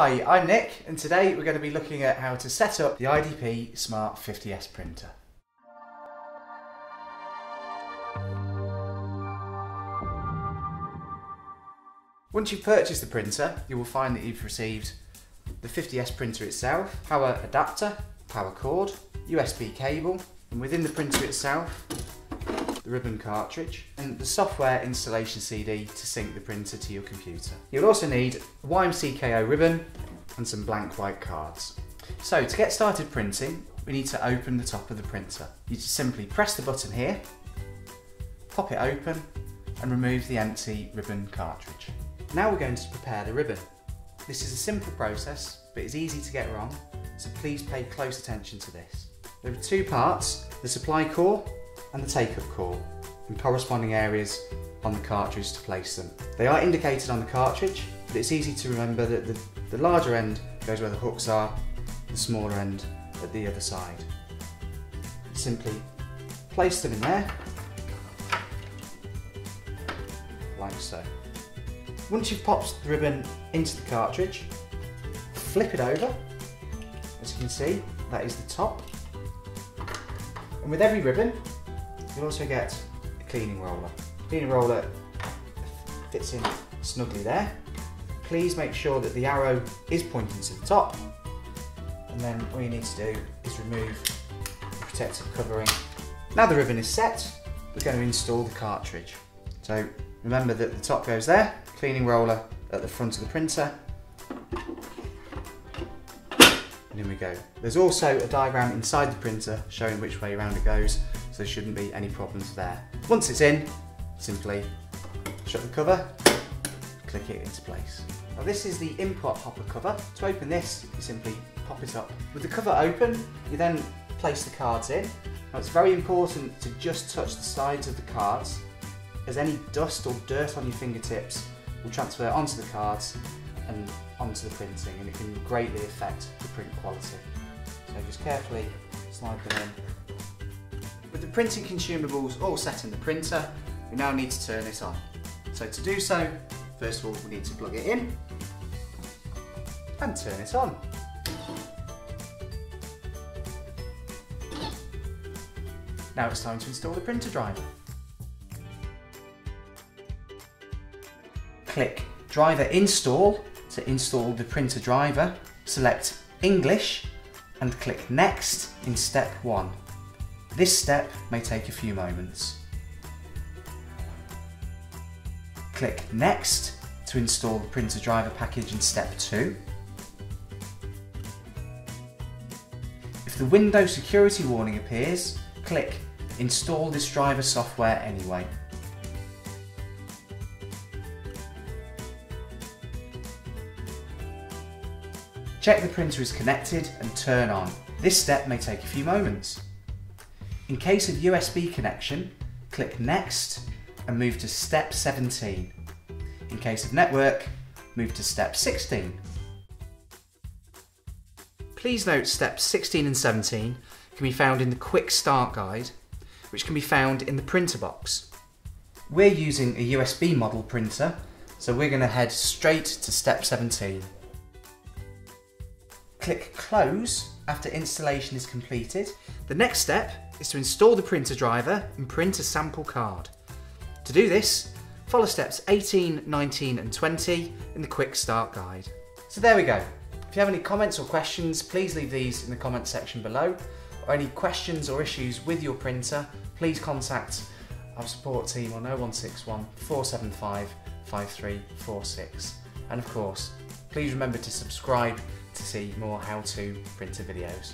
Hi, I'm Nick, and today we're going to be looking at how to set up the IDP Smart 50S printer. Once you've purchased the printer, you will find that you've received the 50S printer itself, power adapter, power cord, USB cable, and within the printer itself, the ribbon cartridge, and the software installation CD to sync the printer to your computer. You'll also need YMCKO ribbon and some blank white cards. So to get started printing, we need to open the top of the printer. You just simply press the button here, pop it open, and remove the empty ribbon cartridge. Now we're going to prepare the ribbon. This is a simple process, but it's easy to get wrong, so please pay close attention to this. There are two parts, the supply core and the take-up core, and corresponding areas on the cartridge to place them. They are indicated on the cartridge, but it's easy to remember that the larger end goes where the hooks are, the smaller end at the other side. Simply place them in there, like so. Once you've popped the ribbon into the cartridge, flip it over. As you can see, that is the top. And with every ribbon, you'll also get a cleaning roller. The cleaning roller fits in snugly there. Please make sure that the arrow is pointing to the top, and then all you need to do is remove the protective covering. Now the ribbon is set, we're going to install the cartridge. So remember that the top goes there, cleaning roller at the front of the printer, and in we go. There's also a diagram inside the printer showing which way around it goes, so there shouldn't be any problems there. Once it's in, simply shut the cover, click it into place. Now this is the import hopper cover. To open this, you simply pop it up. With the cover open, you then place the cards in. Now it's very important to just touch the sides of the cards, as any dust or dirt on your fingertips will transfer onto the cards and onto the printing, and it can greatly affect the print quality. So just carefully slide them in. With the printing consumables all set in the printer, we now need to turn it on. So to do so, first of all we need to plug it in and turn it on. Now it's time to install the printer driver. Click Driver Install to install the printer driver, select English and click Next in step 1. This step may take a few moments. Click Next to install the printer driver package in step 2. If the window security warning appears, click Install this driver software anyway. Check the printer is connected and turn on. This step may take a few moments. In case of USB connection, click Next and move to step 17. In case of network, move to step 16. Please note steps 16 and 17 can be found in the Quick Start Guide, which can be found in the printer box. We're using a USB model printer, so we're going to head straight to step 17. Click Close after installation is completed. The next step is to install the printer driver and print a sample card. To do this, follow steps 18, 19 and 20 in the Quick Start Guide. So there we go. If you have any comments or questions, please leave these in the comments section below, or any questions or issues with your printer, please contact our support team on 0161 475 5346. And of course, please remember to subscribe to see more how-to printer videos.